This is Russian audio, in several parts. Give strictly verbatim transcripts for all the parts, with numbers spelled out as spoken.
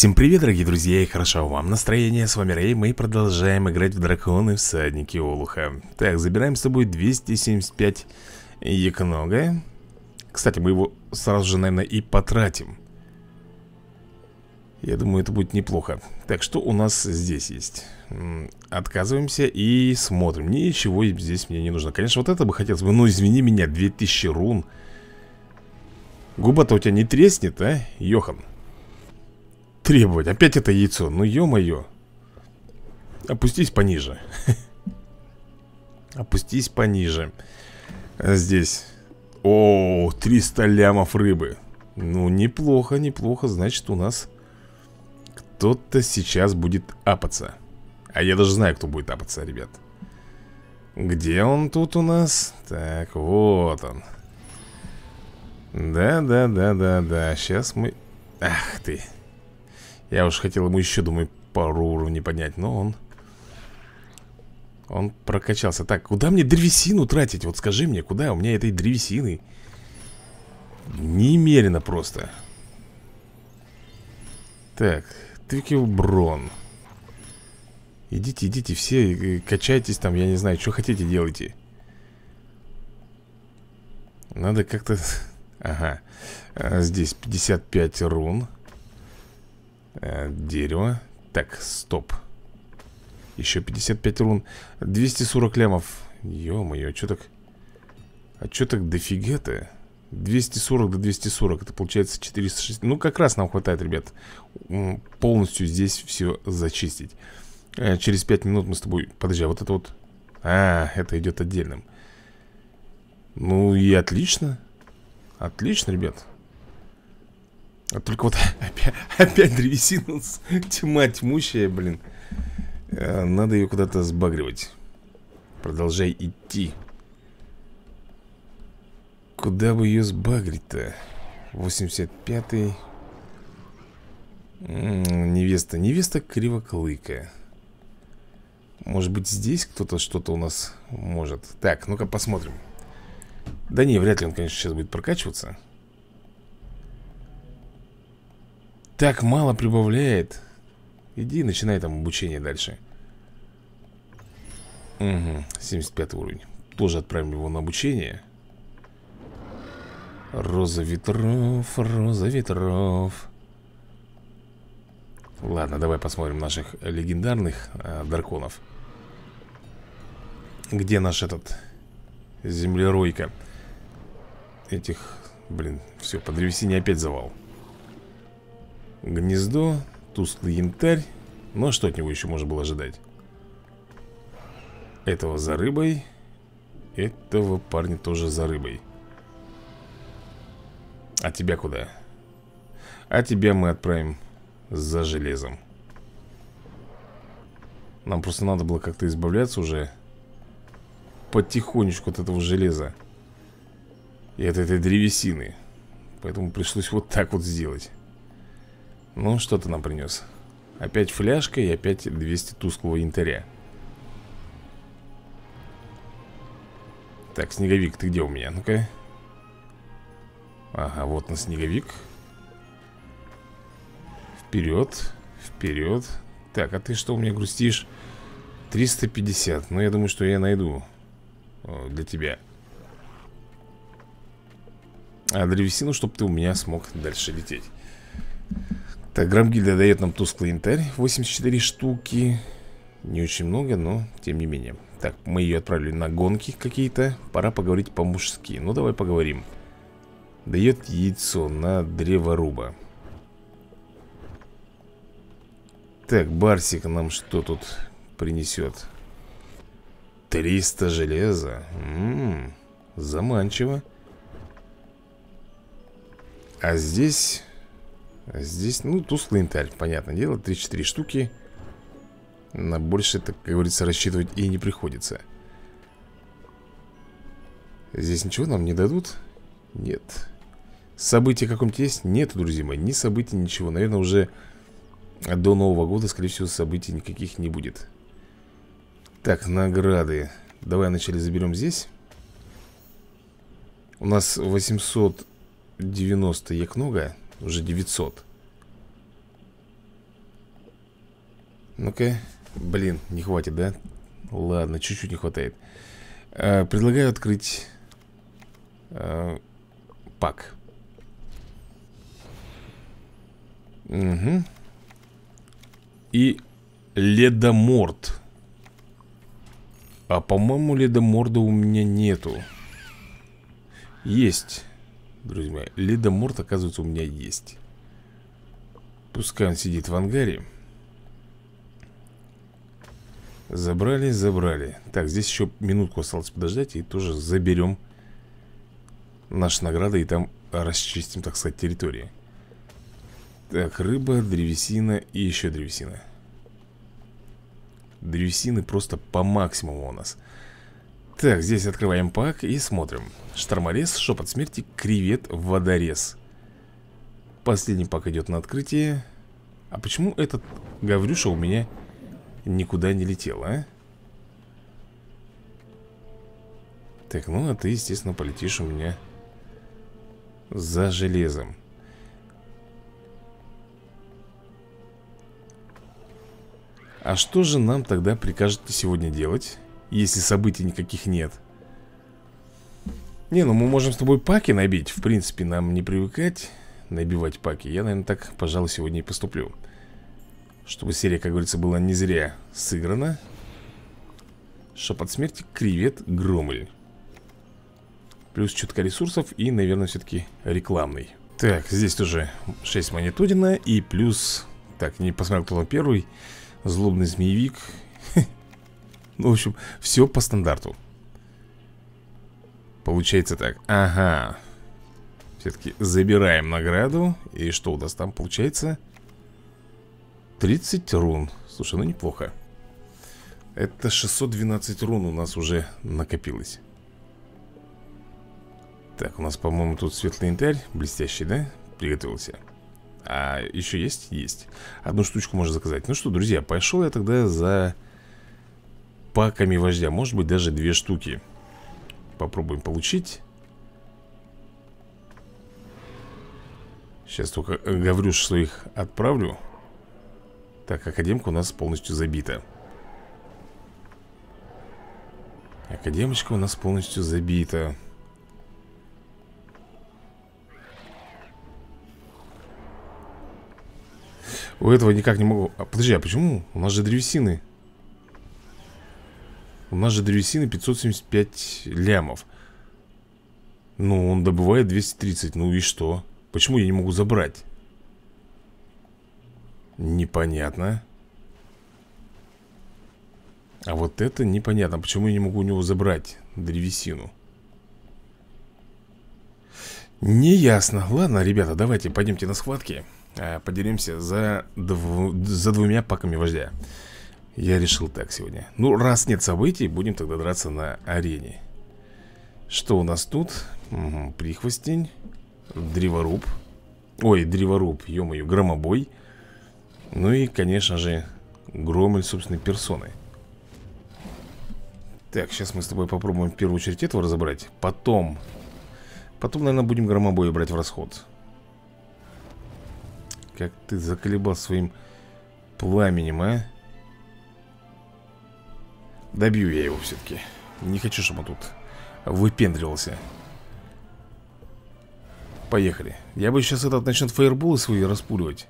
Всем привет, дорогие друзья, и хорошо вам настроение. С вами Рэй, мы продолжаем играть в Драконы Всадники Олуха. Так, забираем с собой двести семьдесят пять якнога. Кстати, мы его сразу же, наверное, и потратим. Я думаю, это будет неплохо. Так, что у нас здесь есть? Отказываемся и смотрим. Ничего здесь мне не нужно. Конечно, вот это бы хотелось бы, но извини меня, две тысячи рун. Губа-то у тебя не треснет, а, Йохан? Требовать, опять это яйцо, ну ё-моё. Опустись пониже. Опустись пониже. Здесь. О, триста лямов рыбы. Ну, неплохо, неплохо. Значит, у нас кто-то сейчас будет апаться. А я даже знаю, кто будет апаться, ребят. Где он тут у нас? Так, вот он. Да-да-да-да-да. Сейчас мы... Ах ты. Я уж хотел ему еще, думаю, пару уровней поднять, но он... Он прокачался. Так, куда мне древесину тратить? Вот скажи мне, куда у меня этой древесины? Немерено просто. Так, Твикюброн. Идите, идите все, качайтесь там, я не знаю, что хотите, делайте. Надо как-то... Ага, здесь пятьдесят пять рун. Дерево. Так, стоп. Еще пятьдесят пять рун. двести сорок лямов. Ё-моё, что так? А что так дофига-то? двести сорок до двести сорок. Это получается четыреста шесть. Ну, как раз нам хватает, ребят, полностью здесь все зачистить. Через пять минут мы с тобой... Подожди, а вот это вот... А, это идет отдельным. Ну и отлично. Отлично, ребят. А только вот опять, опять древесина. Тьма тьмущая, блин. Надо ее куда-то сбагривать. Продолжай идти. Куда бы ее сбагрить-то? восемьдесят пятый. Невеста. Невеста Кривоклыка. Может быть, здесь кто-то что-то у нас может. Так, ну-ка посмотрим. Да не, вряд ли он, конечно, сейчас будет прокачиваться. Так мало прибавляет. Иди, начинай там обучение дальше. Угу, семьдесят пятый уровень. Тоже отправим его на обучение. Роза ветров, роза ветров. Ладно, давай посмотрим наших легендарных э, драконов. Где наш этот землеройка? Этих, блин, все, по древесине опять завал. Гнездо, тусклый янтарь. Ну а что от него еще можно было ожидать? Этого за рыбой. Этого парня тоже за рыбой. А тебя куда? А тебя мы отправим за железом. Нам просто надо было как-то избавляться уже потихонечку от этого железа и от этой древесины. Поэтому пришлось вот так вот сделать. Ну, что ты нам принес? Опять фляжка и опять двести тусклого янтаря. Так, снеговик, ты где у меня? Ну-ка. Ага, вот на снеговик. Вперед, вперед. Так, а ты что у меня грустишь? триста пятьдесят. Ну, я думаю, что я найду для тебя. А древесину, чтобы ты у меня смог дальше лететь. Так, Громгильда дает нам тусклый янтарь, восемьдесят четыре штуки. Не очень много, но тем не менее. Так, мы ее отправили на гонки какие-то. Пора поговорить по-мужски. Ну, давай поговорим. Дает яйцо на древоруба. Так, Барсик нам что тут принесет? триста железа. М-м-м, заманчиво. А здесь... Здесь, ну, тусклый янтарь, понятное дело, три-четыре штуки. На больше, так как говорится, рассчитывать и не приходится. Здесь ничего нам не дадут? Нет. События каком-то есть? Нет, друзья мои, ни событий, ничего. Наверное, уже до Нового года, скорее всего, событий никаких не будет. Так, награды. Давай вначале заберем здесь. У нас восемьсот девяносто якнога. Уже девятьсот. Ну-ка. Блин, не хватит, да? Ладно, чуть-чуть не хватает. э, Предлагаю открыть э, пак. Угу. И Ледоморд. А по-моему, Ледоморда у меня нету. Есть. Друзья мои, Ледоморд, оказывается, у меня есть. Пускай он сидит в ангаре. Забрали, забрали. Так, здесь еще минутку осталось подождать. И тоже заберем наши награды. И там расчистим, так сказать, территорию. Так, рыба, древесина и еще древесина. Древесины просто по максимуму у нас. Так, здесь открываем пак и смотрим. Шторморез, шепот смерти, кревет, водорез. Последний пак идет на открытие. А почему этот Гаврюша у меня никуда не летел, а? Так, ну а ты, естественно, полетишь у меня за железом. А что же нам тогда прикажете сегодня делать? Если событий никаких нет. Не, ну мы можем с тобой паки набить. В принципе, нам не привыкать набивать паки. Я, наверное, так, пожалуй, сегодня и поступлю. Чтобы серия, как говорится, была не зря сыграна. Шепот смерти, кревет, громль. Плюс чутка ресурсов и, наверное, все-таки рекламный. Так, здесь тоже шесть монетудина. И плюс... Так, не посмотрел, кто там первый. Злобный змеевик. Ну, в общем, все по стандарту. Получается так. Ага. Все-таки забираем награду. И что у нас там получается? тридцать рун. Слушай, ну неплохо. Это шестьсот двенадцать рун у нас уже накопилось. Так, у нас, по-моему, тут светлый янтарь. Блестящий, да? Приготовился. А еще есть? Есть. Одну штучку можно заказать. Ну что, друзья, пошел я тогда за паками вождя. Может быть, даже две штуки. Попробуем получить. Сейчас только Гаврюш своих отправлю. Так, академка у нас полностью забита. Академочка у нас полностью забита. У этого никак не могу... А, подожди, а почему? У нас же древесины. У нас же древесины пятьсот семьдесят пять лямов. Ну, он добывает двести тридцать. Ну и что? Почему я не могу забрать? Непонятно. А вот это непонятно. Почему я не могу у него забрать древесину? Неясно. Ладно, ребята, давайте пойдемте на схватки. Поделимся за, дв... за двумя паками вождя. Я решил так сегодня. Ну, раз нет событий, будем тогда драться на арене. Что у нас тут? Угу. Прихвостень. Древоруб. Ой, древоруб, ё-моё, громобой. Ну и, конечно же, Громль собственной персоны. Так, сейчас мы с тобой попробуем в первую очередь этого разобрать. Потом, Потом, наверное, будем Громобоя брать в расход. Как ты заколебал своим пламенем, а? Добью я его все-таки. Не хочу, чтобы он тут выпендривался. Поехали. Я бы сейчас этот начнет фаерболы свои распуливать.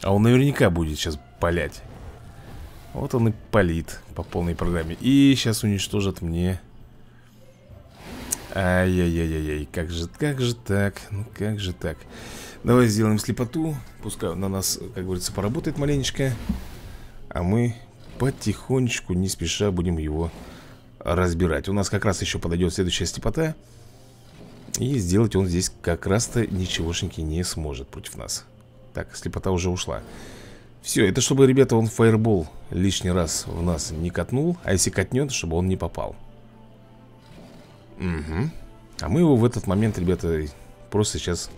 А он наверняка будет сейчас палять. Вот он и палит по полной программе. И сейчас уничтожат мне. Ай-яй-яй-яй-яй. Как же, как же так? Ну как же так? Давай сделаем слепоту. Пускай на нас, как говорится, поработает маленечко. А мы потихонечку, не спеша, будем его разбирать. У нас как раз еще подойдет следующая слепота. И сделать он здесь как раз-то ничегошеньки не сможет против нас. Так, слепота уже ушла. Все, это чтобы, ребята, он фаербол лишний раз в нас не катнул. А если катнет, чтобы он не попал. Угу. А мы его в этот момент, ребята, просто сейчас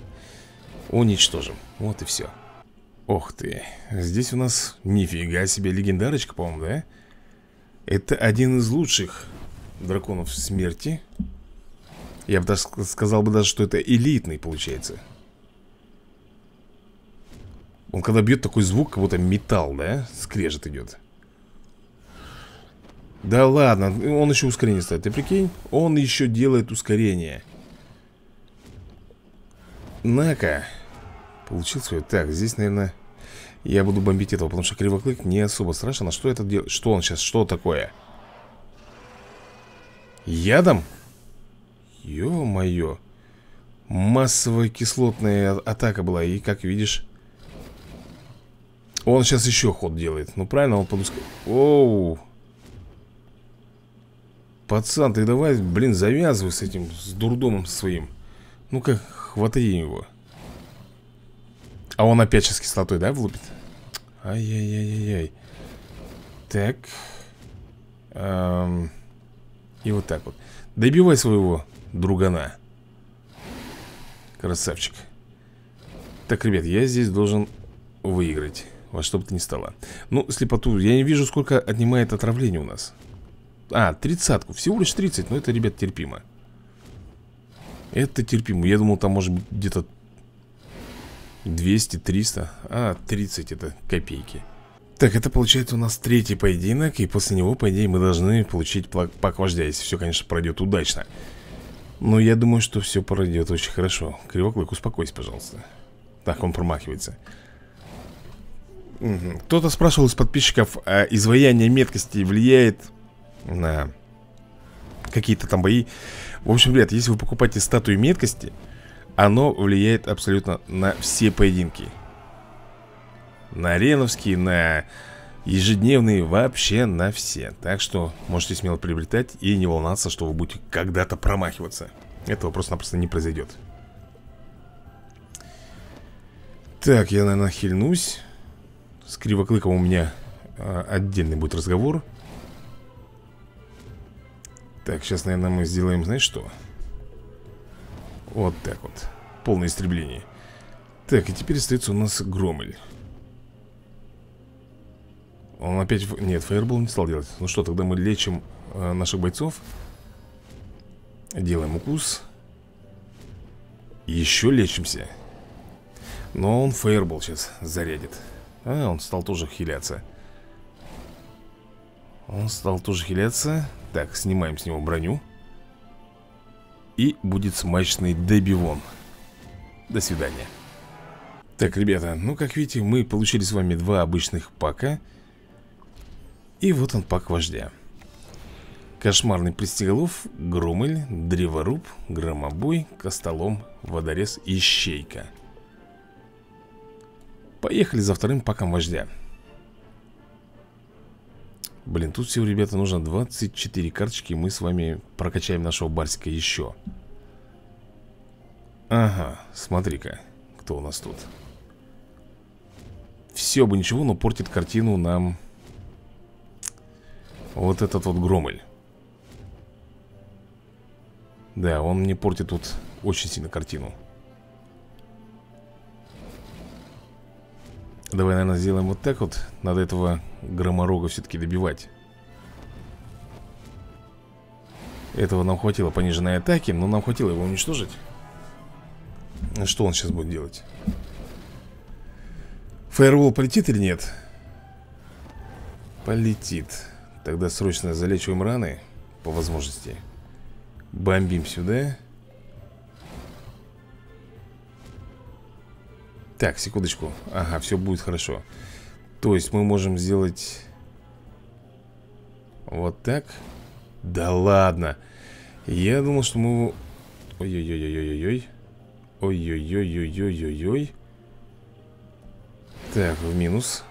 уничтожим. Вот и все. Ох ты, здесь у нас нифига себе легендарочка, по-моему, да? Это один из лучших драконов смерти. Я бы даже сказал бы даже, что это элитный получается. Он когда бьет такой звук, как будто металл, да? Скрежет идет. Да ладно, он еще ускорение ставит, ты прикинь? Он еще делает ускорение. На-ка. Получил свое. Так, здесь, наверное, я буду бомбить этого, потому что Кривоклык не особо страшен. А что это делает? Что он сейчас? Что такое? Ядом? Ё-моё. Массовая кислотная атака была. И, как видишь, он сейчас еще ход делает. Ну, правильно, он под ускорение. Оу. Пацан, ты давай, блин, завязывай с этим, с дурдомом своим. Ну-ка, хватай его. А он опять сейчас кислотой, да, влупит? Ай-яй-яй-яй-яй. Так. Эм... И вот так вот. Добивай своего другана. Красавчик. Так, ребят, я здесь должен выиграть. Во что бы то ни стало. Ну, слепоту. Я не вижу, сколько отнимает отравление у нас. А, тридцатку. Всего лишь тридцать. Но это, ребят, терпимо. Это терпимо. Я думал, там может быть где-то двести-триста. А, тридцать это копейки. Так, это получается у нас третий поединок. И после него, по идее, мы должны получить пак вождя. Если все, конечно, пройдет удачно. Но я думаю, что все пройдет очень хорошо. Кривоклык, успокойся, пожалуйста. Так, он промахивается. Угу. Кто-то спрашивал из подписчиков, а изваяние меткости влияет на какие-то там бои. В общем, ребят, если вы покупаете статую меткости, оно влияет абсолютно на все поединки. На ареновские, на ежедневные, вообще на все. Так что можете смело приобретать и не волноваться, что вы будете когда-то промахиваться. Этого просто-напросто не произойдет. Так, я, наверное, хильнусь. С Кривоклыком у меня э, отдельный будет разговор. Так, сейчас, наверное, мы сделаем, знаешь что? Вот так вот. Полное истребление. Так, и теперь остается у нас Громль. Он опять... Нет, фаербол не стал делать. Ну что, тогда мы лечим э, наших бойцов. Делаем укус. Еще лечимся. Но он фаербол сейчас зарядит. А, он стал тоже хиляться. Он стал тоже хиляться. Так, снимаем с него броню. И будет смачный добивон. До свидания. Так, ребята, ну как видите, мы получили с вами два обычных пака. И вот он, пак вождя. Кошмарный Пристеголов, Громль, Древоруб, Громобой, Костолом, Водорез и Ищейка. Поехали за вторым паком вождя. Блин, тут всего, ребята, нужно двадцать четыре карточки. Мы с вами прокачаем нашего Барсика еще. Ага, смотри-ка, кто у нас тут. Все бы ничего, но портит картину нам... Вот этот вот Громль. Да, он мне портит тут очень сильно картину. Давай, наверное, сделаем вот так вот. Надо этого Громорога все-таки добивать. Этого нам хватило пониженной атаки, но нам хватило его уничтожить. Что он сейчас будет делать? Фаервол полетит или нет? Полетит. Тогда срочно залечиваем раны. По возможности. Бомбим сюда. Так, секундочку. Ага, все будет хорошо. То есть мы можем сделать вот так. Да ладно. Я думал, что мы... Ой-ой-ой-ой-ой-ой. Ой-ой-ой-ой-ой-ой-ой. Так, в минус.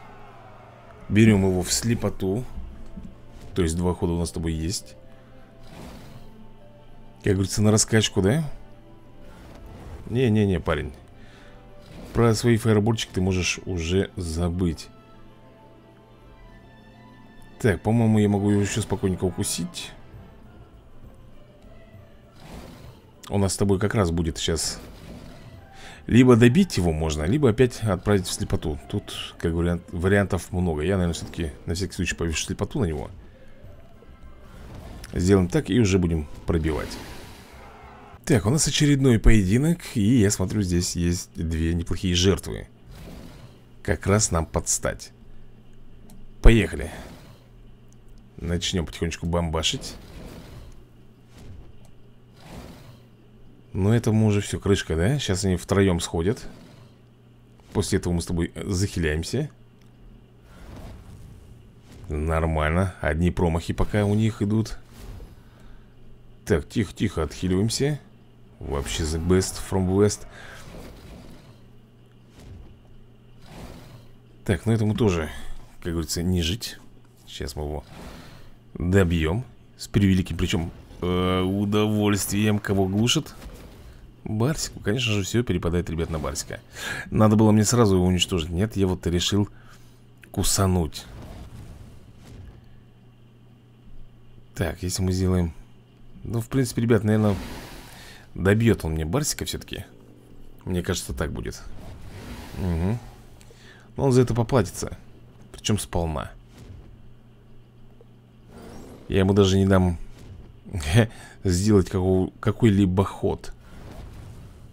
Берем его в слепоту. То есть два хода у нас с тобой есть. Как говорится, на раскачку, да? Не-не-не, парень. Про свои фаербольчики ты можешь уже забыть. Так, по-моему, я могу его еще спокойненько укусить. У нас с тобой как раз будет сейчас. Либо добить его можно, либо опять отправить в слепоту. Тут, как вариант, вариантов много. Я, наверное, все-таки на всякий случай повешу слепоту на него. Сделаем так и уже будем пробивать. Так, у нас очередной поединок. И я смотрю, здесь есть две неплохие жертвы. как раз нам подстать. Поехали. Начнем потихонечку бомбашить. Ну, это мы уже все, крышка, да? Сейчас они втроем сходят. После этого мы с тобой захиляемся. Нормально. Одни промахи пока у них идут. Так, тихо-тихо отхиливаемся. Вообще the best from west. Так, ну этому тоже, как говорится, не жить. Сейчас мы его добьем. С превеликим, причем э, удовольствием. Кого глушит? Барсику, конечно же, все перепадает, ребят, на Барсика. Надо было мне сразу его уничтожить. Нет, я вот решил кусануть. Так, если мы сделаем... Ну, в принципе, ребят, наверное, добьет он мне Барсика все-таки. Мне кажется, так будет. Угу. Но он за это поплатится. Причем сполна. Я ему даже не дам сделать какой-либо ход.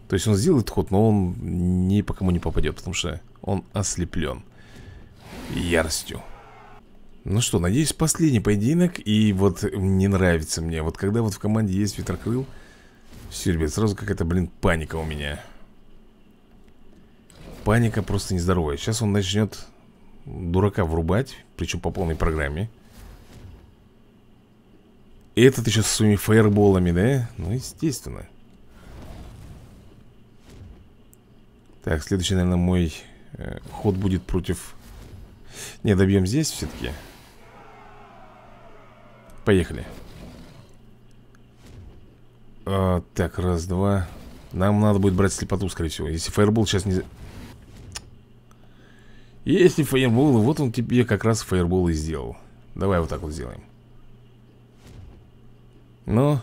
То есть он сделает ход, но он ни по кому не попадет, потому что он ослеплен яростью. Ну что, надеюсь, последний поединок. И вот не нравится мне, вот когда вот в команде есть Ветрокрыл. Все, ребят, сразу какая-то, блин, паника у меня. Паника просто нездоровая. Сейчас он начнет дурака врубать, причем по полной программе. И этот еще со своими фаерболами, да? Ну, естественно. Так, следующий, наверное, мой э, ход будет против... Не, добьем здесь все-таки. Поехали. А, так, раз, два. Нам надо будет брать слепоту, скорее всего. Если фаербол сейчас не... Если фаербол, вот он тебе как раз фаербол и сделал. Давай вот так вот сделаем. Ну.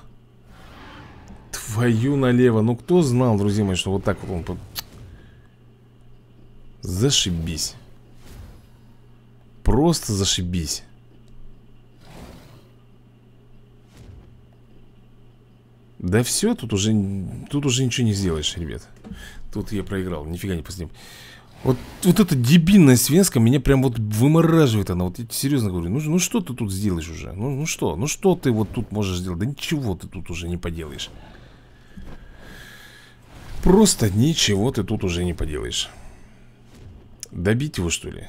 Твою налево. Ну, кто знал, друзья мои, что вот так вот он... Зашибись. Просто зашибись. Да все, тут уже, тут уже ничего не сделаешь, ребят. Тут я проиграл, нифига не посмотрим. Вот, вот эта дебильная связка меня прям вот вымораживает она. Вот я серьезно говорю, ну, ну что ты тут сделаешь уже? Ну, ну что, ну что ты вот тут можешь сделать? Да ничего ты тут уже не поделаешь. Просто ничего ты тут уже не поделаешь. Добить его, что ли?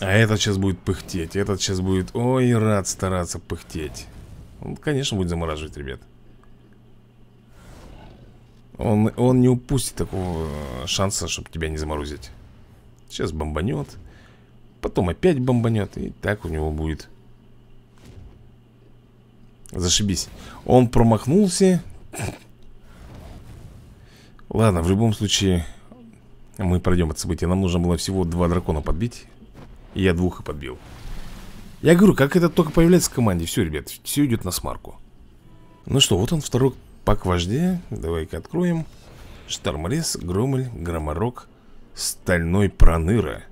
А этот сейчас будет пыхтеть. Этот сейчас будет, ой, рад стараться пыхтеть. Он, конечно, будет замораживать, ребят. Он, он не упустит такого шанса, чтобы тебя не заморозить. Сейчас бомбанет. Потом опять бомбанет. И так у него будет. Зашибись. Он промахнулся. Ладно, в любом случае мы пройдем это событие. Нам нужно было всего два дракона подбить. И я двух и подбил. Я говорю, как это только появляется в команде. Все, ребят, все идет на смарку. Ну что, вот он второй пак вождя. Давай-ка откроем. Шторморез, Громль, Громорог, Стальной Проныра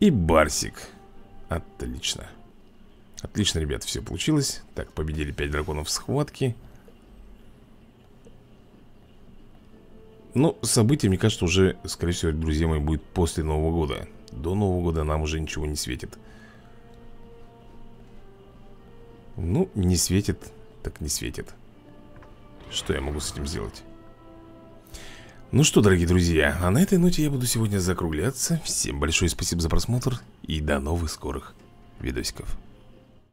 и Барсик. Отлично. Отлично, ребят, все получилось. Так, победили пять драконов в схватке. Ну, событие, мне кажется, уже, скорее всего, друзья мои, будет после Нового года. До Нового года нам уже ничего не светит. Ну, не светит, так не светит. Что я могу с этим сделать? Ну что, дорогие друзья, а на этой ноте я буду сегодня закругляться. Всем большое спасибо за просмотр и до новых скорых видосиков.